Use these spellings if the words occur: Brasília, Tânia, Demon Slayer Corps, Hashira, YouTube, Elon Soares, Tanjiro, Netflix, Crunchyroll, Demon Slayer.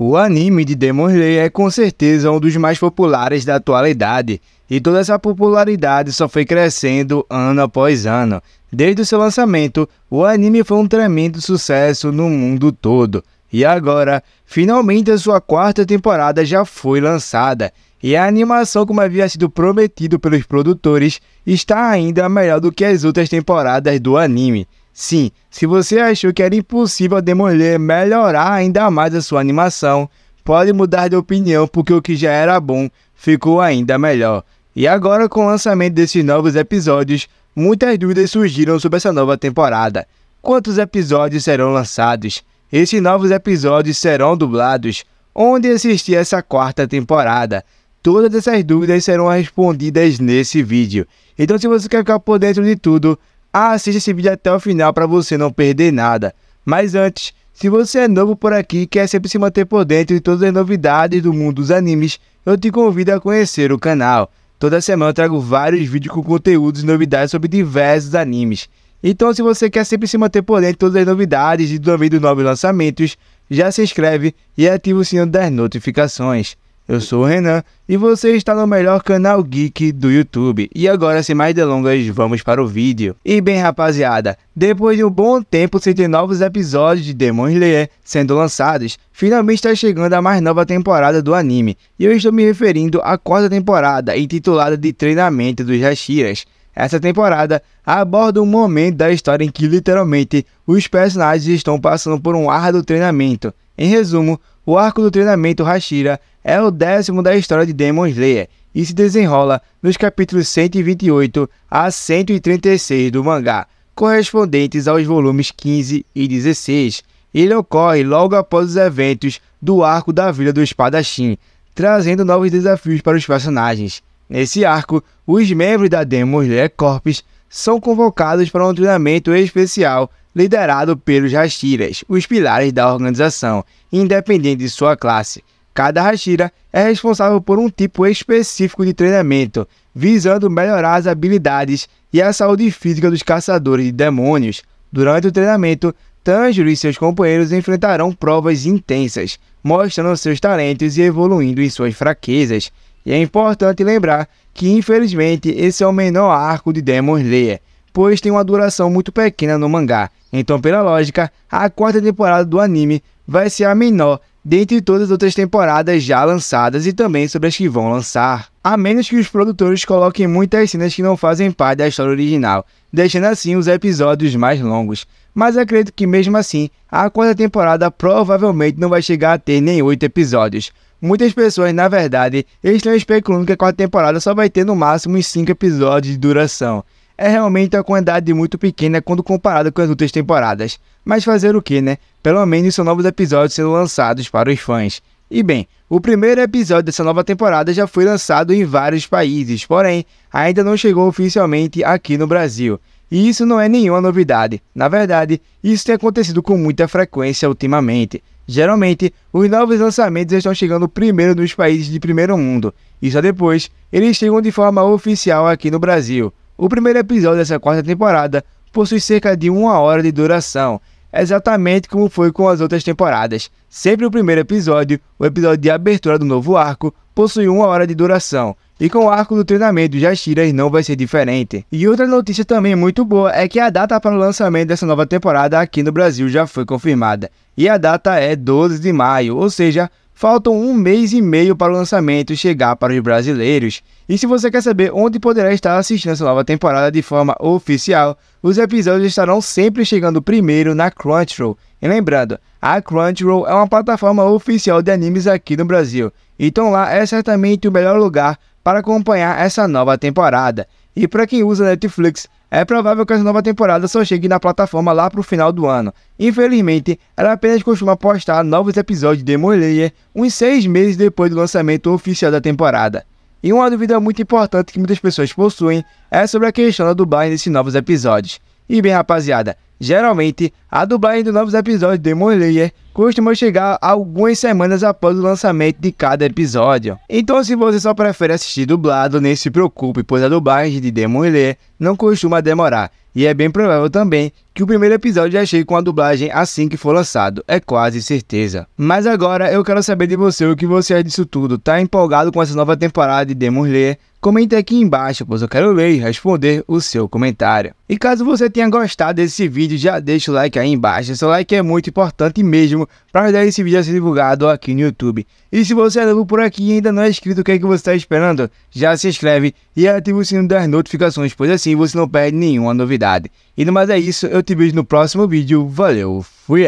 O anime de Demon Slayer é com certeza um dos mais populares da atualidade, e toda essa popularidade só foi crescendo ano após ano. Desde o seu lançamento, o anime foi um tremendo sucesso no mundo todo, e agora, finalmente a sua quarta temporada já foi lançada, e a animação, como havia sido prometido pelos produtores, está ainda melhor do que as outras temporadas do anime. Sim, se você achou que era impossível Demon Slayer melhorar ainda mais a sua animação, pode mudar de opinião porque o que já era bom ficou ainda melhor. E agora com o lançamento desses novos episódios, muitas dúvidas surgiram sobre essa nova temporada. Quantos episódios serão lançados? Esses novos episódios serão dublados? Onde assistir essa quarta temporada? Todas essas dúvidas serão respondidas nesse vídeo. Então se você quer ficar por dentro de tudo, assista esse vídeo até o final para você não perder nada. Mas antes, se você é novo por aqui e quer sempre se manter por dentro de todas as novidades do mundo dos animes, eu te convido a conhecer o canal. Toda semana eu trago vários vídeos com conteúdos e novidades sobre diversos animes. Então se você quer sempre se manter por dentro de todas as novidades e também dos novos lançamentos, já se inscreve e ativa o sininho das notificações. Eu sou o Renan e você está no melhor canal geek do YouTube. E agora, sem mais delongas, vamos para o vídeo. E bem, rapaziada, depois de um bom tempo sem ter novos episódios de Demon Slayer sendo lançados, finalmente está chegando a mais nova temporada do anime. E eu estou me referindo à quarta temporada, intitulada de Treinamento dos Hashiras. Essa temporada aborda um momento da história em que, literalmente, os personagens estão passando por um árduo treinamento. Em resumo, o arco do treinamento Hashira é o 10º da história de Demon Slayer e se desenrola nos capítulos 128 a 136 do mangá, correspondentes aos volumes 15 e 16. Ele ocorre logo após os eventos do arco da Vila do Espadachim, trazendo novos desafios para os personagens. Nesse arco, os membros da Demon Slayer Corps são convocados para um treinamento especial liderado pelos Hashiras, os pilares da organização, independente de sua classe. Cada Hashira é responsável por um tipo específico de treinamento, visando melhorar as habilidades e a saúde física dos caçadores de demônios. Durante o treinamento, Tanjiro e seus companheiros enfrentarão provas intensas, mostrando seus talentos e evoluindo em suas fraquezas. E é importante lembrar que, infelizmente, esse é o menor arco de Demon Slayer, pois tem uma duração muito pequena no mangá. Então, pela lógica, a quarta temporada do anime vai ser a menor dentre todas as outras temporadas já lançadas e também sobre as que vão lançar, a menos que os produtores coloquem muitas cenas que não fazem parte da história original, deixando assim os episódios mais longos. Mas acredito que mesmo assim, a quarta temporada provavelmente não vai chegar a ter nem 8 episódios. Muitas pessoas, na verdade, estão especulando que a quarta temporada só vai ter no máximo uns 5 episódios de duração. É realmente uma quantidade muito pequena quando comparada com as outras temporadas. Mas fazer o que, né? Pelo menos são novos episódios sendo lançados para os fãs. E bem, o primeiro episódio dessa nova temporada já foi lançado em vários países, porém, ainda não chegou oficialmente aqui no Brasil. E isso não é nenhuma novidade. Na verdade, isso tem acontecido com muita frequência ultimamente. Geralmente, os novos lançamentos estão chegando primeiro nos países de primeiro mundo, e só depois, eles chegam de forma oficial aqui no Brasil. O primeiro episódio dessa quarta temporada possui cerca de 1 hora de duração, exatamente como foi com as outras temporadas. Sempre o primeiro episódio, o episódio de abertura do novo arco, possui 1 hora de duração, e com o arco do treinamento dos Hashiras não vai ser diferente. E outra notícia também muito boa é que a data para o lançamento dessa nova temporada aqui no Brasil já foi confirmada, e a data é 12 de maio, ou seja, faltam 1,5 mês para o lançamento chegar para os brasileiros. E se você quer saber onde poderá estar assistindo essa nova temporada de forma oficial, os episódios estarão sempre chegando primeiro na Crunchyroll. E lembrando, a Crunchyroll é uma plataforma oficial de animes aqui no Brasil, então lá é certamente o melhor lugar para acompanhar essa nova temporada. E para quem usa Netflix, é provável que essa nova temporada só chegue na plataforma lá para o final do ano. Infelizmente, ela apenas costuma postar novos episódios de Demon Slayer uns 6 meses depois do lançamento oficial da temporada. E uma dúvida muito importante que muitas pessoas possuem é sobre a questão da dublagem desses novos episódios. E bem, rapaziada, geralmente, a dublagem dos novos episódios de Demon Slayer costumam chegar algumas semanas após o lançamento de cada episódio. Então, se você só prefere assistir dublado, nem se preocupe, pois a dublagem de Demon Slayer não costuma demorar. E é bem provável também que o primeiro episódio já chegue com a dublagem assim que for lançado, é quase certeza. Mas agora eu quero saber de você o que você acha disso tudo. Tá empolgado com essa nova temporada de Demon Slayer? Comente aqui embaixo, pois eu quero ler e responder o seu comentário. E caso você tenha gostado desse vídeo, já deixa o like aí embaixo. Seu like é muito importante mesmo para ajudar esse vídeo a ser divulgado aqui no YouTube. E se você é novo por aqui e ainda não é inscrito, o que é que você está esperando? Já se inscreve e ativa o sino das notificações, pois assim você não perde nenhuma novidade. E no mais é isso, eu te vejo no próximo vídeo. Valeu, fui!